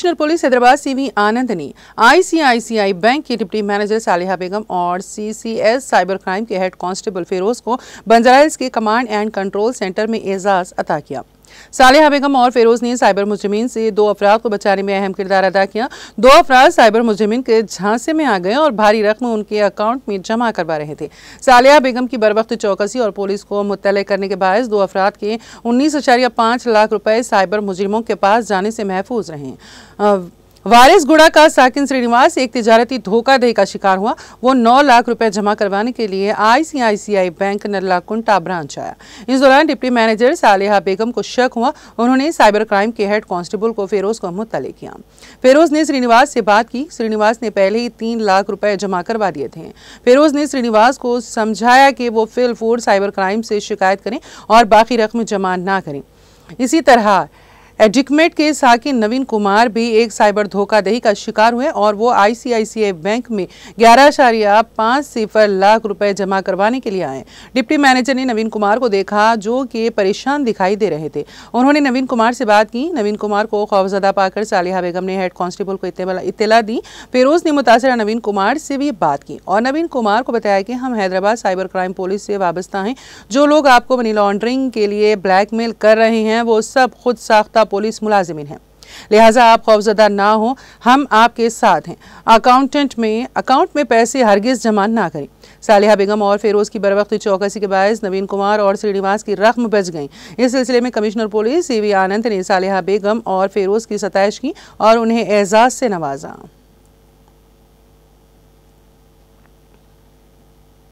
Commissioner police Hyderabad CV Anand ने ICICI bank की deputy manager Saliha Begum और CCS साइबर क्राइम के हेड कांस्टेबल फिरोज को बंजारा हिल्स के कमांड एंड कंट्रोल सेंटर में एजाज अता किया। सालिहा बेगम और फिरोज ने साइबर मुजरिमीन से 2 अफराद को बचाने में अहम किरदार अदा किया। 2 अफराद साइबर मुजरिमीन के झांसे में आ गए और भारी रकम उनके अकाउंट में जमा करवा रहे थे। सालिहा बेगम की बरवक्त चौकसी और पुलिस को मुत्तला करने के बायस 2 अफराद के 19.5 लाख रुपए साइबर मुजरिमों के पास जाने से महफूज रहे। वारिसगुड़ा का साकिन श्रीनिवास एक तिजारती धोखाधड़ी का शिकार हुआ। वो 9 लाख रुपए जमा करवाने के लिए ICICI बैंक नरलाकुंटा ब्रांच आया। इस दौरान डिप्टी मैनेजर सालिहा बेगम को शक हुआ। उन्होंने साइबर क्राइम के हेड कांस्टेबल को फिरोज को मुत्तला किया। फिरोज ने श्रीनिवास से बात की। श्रीनिवास ने पहले ही 3 लाख रुपए जमा करवा दिए थे। फिरोज ने श्रीनिवास को समझाया कि वो फिलफूर साइबर क्राइम से शिकायत करें और बाकी रकम जमा ना करें। इसी तरह एडिकमेट के साकिन नवीन कुमार भी एक साइबर धोखाधड़ी का शिकार हुए और वो ICICI बैंक में 11.50 लाख रुपए जमा करवाने के लिए आए। डिप्टी मैनेजर ने नवीन कुमार को देखा जो कि परेशान दिखाई दे रहे थे। उन्होंने नवीन कुमार से बात की। नवीन कुमार को खौफजदा पाकर सालिहा बेगम ने हेड कांस्टेबल को इत्तला दी। फिरोज ने मुतासरा नवीन कुमार से भी बात की और नवीन कुमार को बताया कि हम हैदराबाद साइबर क्राइम पुलिस से वाबस्ता हैं। जो लोग आपको मनी लॉन्ड्रिंग के लिए ब्लैकमेल कर रहे हैं वो सब खुद साख्ता पुलिस मुलाजिमिन हैं, लिहाजा आप खौफजदा ना हो, हम आपके साथ हैं। अकाउंट में पैसे हरगिज जमा ना करें। सालिहा बेगम और फिरोज की बरवक्त चौकसी के बायस नवीन कुमार और श्रीनिवास की रकम बच गई। इस सिलसिले में कमिश्नर पुलिस CV आनंद ने सालिहा बेगम और फिरोज की सताइश की और उन्हें एजाज से नवाजा।